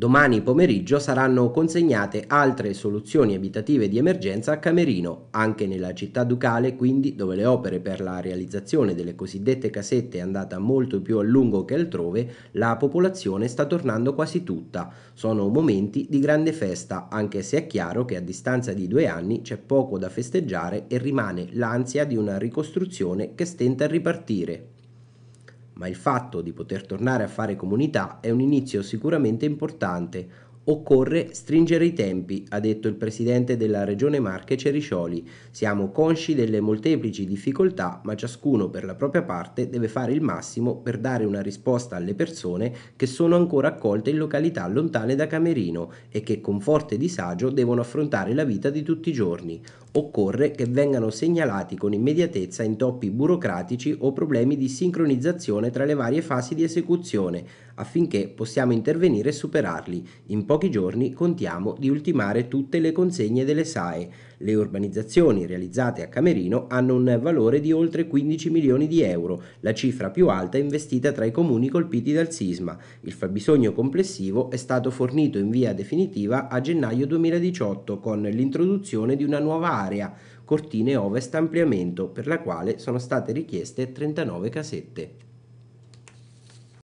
Domani pomeriggio saranno consegnate altre soluzioni abitative di emergenza a Camerino, anche nella città ducale, quindi, dove le opere per la realizzazione delle cosiddette casette è andata molto più a lungo che altrove, la popolazione sta tornando quasi tutta. Sono momenti di grande festa, anche se è chiaro che a distanza di 2 anni c'è poco da festeggiare e rimane l'ansia di una ricostruzione che stenta a ripartire. Ma il fatto di poter tornare a fare comunità è un inizio sicuramente importante. Occorre stringere i tempi, ha detto il presidente della Regione Marche Ceriscioli. Siamo consci delle molteplici difficoltà, ma ciascuno per la propria parte deve fare il massimo per dare una risposta alle persone che sono ancora accolte in località lontane da Camerino e che con forte disagio devono affrontare la vita di tutti i giorni. Occorre che vengano segnalati con immediatezza intoppi burocratici o problemi di sincronizzazione tra le varie fasi di esecuzione, affinché possiamo intervenire e superarli. In pochi giorni contiamo di ultimare tutte le consegne delle SAE. Le urbanizzazioni realizzate a Camerino hanno un valore di oltre 15 milioni di euro, la cifra più alta investita tra i comuni colpiti dal sisma. Il fabbisogno complessivo è stato fornito in via definitiva a gennaio 2018 con l'introduzione di una nuova area, Cortine Ovest Ampliamento, per la quale sono state richieste 39 casette.